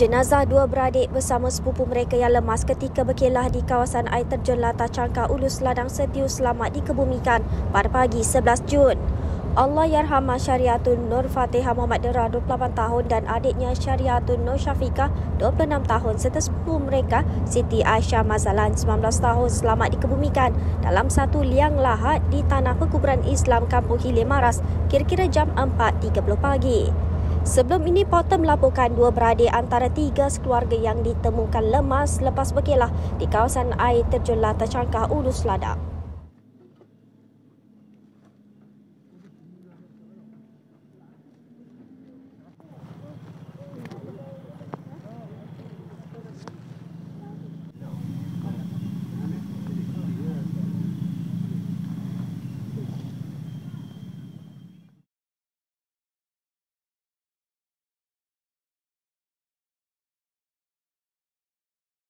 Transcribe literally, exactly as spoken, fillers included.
Jenazah dua beradik bersama sepupu mereka yang lemas ketika berkelah di kawasan Air Terjun Lata Changkah Ulu Seladang Setiu selamat dikebumikan pada pagi sebelas Jun. Allahyarhamah Syariatul Nur Fatiha Muhammad Dera dua puluh lapan tahun dan adiknya Syariatul Nur Syafiqah dua puluh enam tahun serta sepupu mereka Siti Aisyah Mazalan sembilan belas tahun selamat dikebumikan dalam satu liang lahat di Tanah Pekuburan Islam Kampung Hilir Maras kira-kira jam empat tiga puluh pagi. Sebelum ini, portal melaporkan dua beradik antara tiga sekeluarga yang ditemukan lemas lepas berkelah di kawasan Air Terjun Lata Changkah Ulu Seladang.